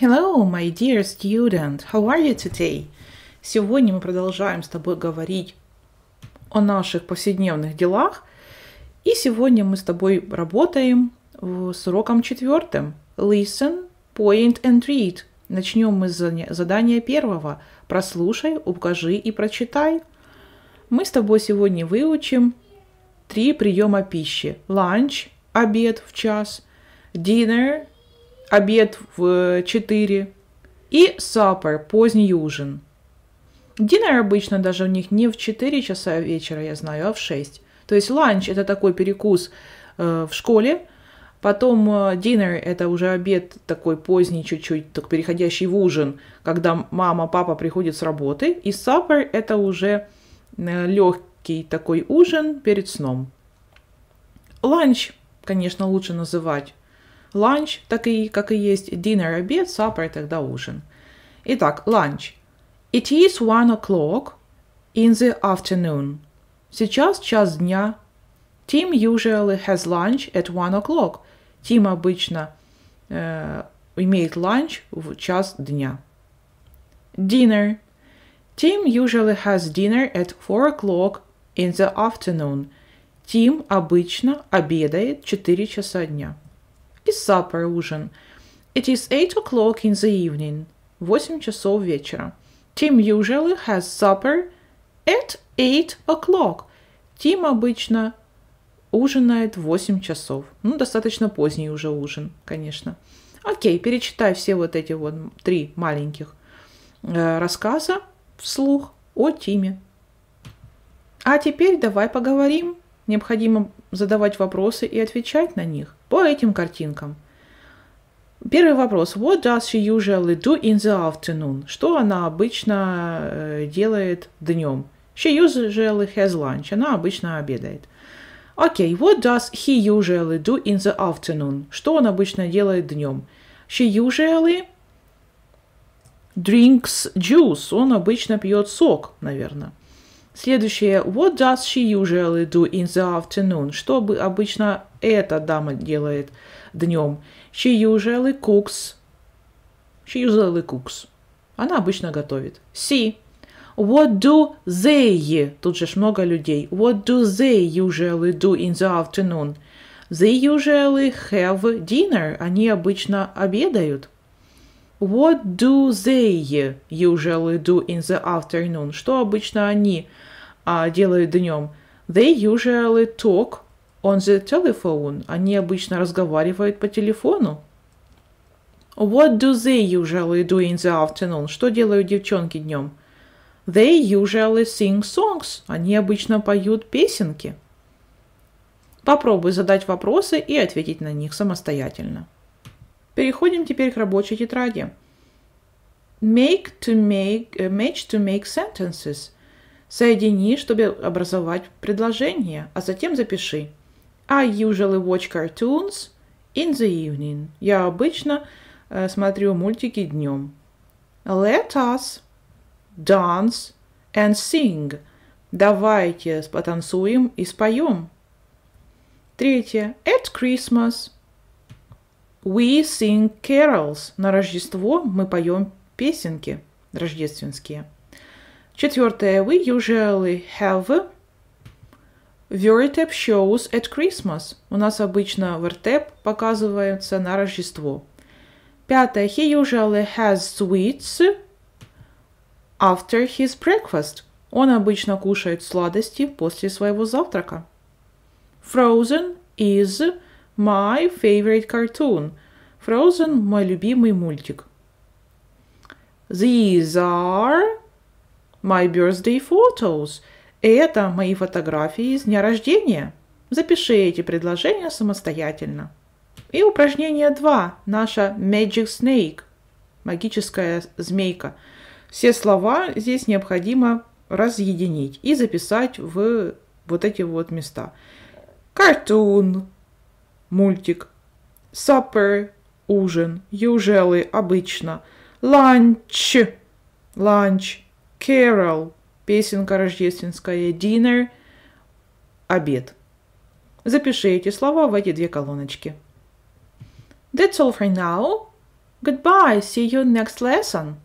Hello, my dear student, how are you today? Сегодня мы продолжаем с тобой говорить о наших повседневных делах. И сегодня мы с тобой работаем с уроком 4. Listen, point and read. Начнем мы с задания 1. Прослушай, укажи и прочитай. Мы с тобой сегодня выучим 3 приема пищи. Lunch, обед в 1 час. Dinner, обед в 4, и supper, поздний ужин. Dinner обычно даже у них не в 4 часа вечера, я знаю, а в 6. То есть ланч – это такой перекус в школе, потом dinner – это уже обед такой поздний чуть-чуть, так переходящий в ужин, когда мама, папа приходят с работы, и supper – это уже легкий такой ужин перед сном. Ланч, конечно, лучше называть lunch, так и как и есть dinner, обед, supper, тогда ужин. Итак, lunch. It is 1 o'clock in the afternoon. Сейчас час дня. Tim usually has lunch at 1 o'clock. Tim обычно имеет ланч в час дня. Dinner. Tim usually has dinner at 4 o'clock in the afternoon. Tim обычно обедает в 4 часа дня. И supper, ужин. It is 8 o'clock in the evening. 8 часов вечера. Tim usually has supper at 8 o'clock. Tim обычно ужинает в 8 часов. Ну, достаточно поздний уже ужин, конечно. Окей, перечитай все вот эти вот 3 маленьких рассказа вслух о Тиме. А теперь давай поговорим. Необходимо задавать вопросы и отвечать на них по этим картинкам. Первый вопрос. What does she usually do in the afternoon? Что она обычно делает днем? She usually has lunch. Она обычно обедает. Окей. What does he usually do in the afternoon? Что он обычно делает днем? She usually drinks juice. Он обычно пьет сок, наверное. Следующее. What does she usually do in the afternoon? Что обычно эта дама делает днем? She usually cooks. She usually cooks. Она обычно готовит. C. What do they? Тут же много людей. What do they usually do in the afternoon? They usually have dinner. Они обычно обедают. What do they usually do in the afternoon? Что обычно они делают днем? They usually talk on the telephone. Они обычно разговаривают по телефону. What do they usually do in the afternoon? Что делают девчонки днем? They usually sing songs. Они обычно поют песенки. Попробуй задать вопросы и ответить на них самостоятельно. Переходим теперь к рабочей тетради. Match to make sentences. Соедини, чтобы образовать предложение, а затем запиши. I usually watch cartoons in the evening. Я обычно смотрю мультики днем. Let us dance and sing. Давайте потанцуем и споем. Третье. At Christmas we sing carols. На Рождество мы поем песенки рождественские. Четвертое. We usually have Vertep shows at Christmas. У нас обычно Vertep показывается на Рождество. Пятое. He usually has sweets after his breakfast. Он обычно кушает сладости после своего завтрака. Frozen is my favorite cartoon. Frozen – мой любимый мультик. These are my birthday photos. Это мои фотографии с дня рождения. Запиши эти предложения самостоятельно. И упражнение 2. Наша Magic Snake. Магическая змейка. Все слова здесь необходимо разъединить и записать в вот эти вот места. Cartoon. Мультик. Supper – ужин. Usually – обычно. Lunch – ланч. Carol – песенка рождественская. Dinner – обед. Запиши эти слова в эти 2 колоночки. That's all for now. Goodbye, see you next lesson.